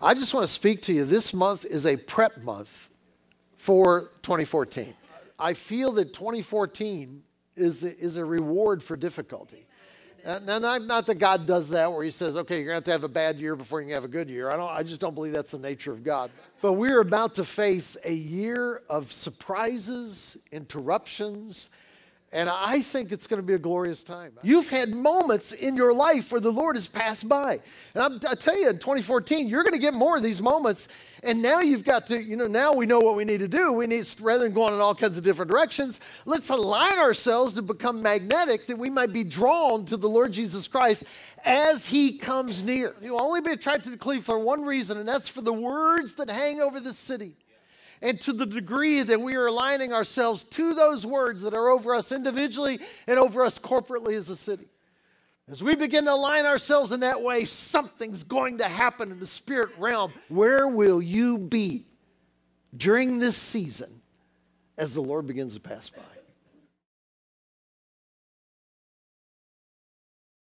I just want to speak to you. This month is a prep month for 2014. I feel that 2014 is a reward for difficulty. And I'm not that God does that where he says, okay, you're going to have a bad year before you can have a good year. I just don't believe that's the nature of God. But we're about to face a year of surprises, interruptions, and I think it's going to be a glorious time. You've had moments in your life where the Lord has passed by. And I tell you, in 2014, you're going to get more of these moments. And now you've got to, now we know what we need to do. We need, rather than going in all kinds of different directions, let's align ourselves to become magnetic that we might be drawn to the Lord Jesus Christ as he comes near. You'll only be attracted to Cleveland for one reason, and that's for the words that hang over this city. And to the degree that we are aligning ourselves to those words that are over us individually and over us corporately as a city. As we begin to align ourselves in that way, something's going to happen in the spirit realm. Where will you be during this season as the Lord begins to pass by?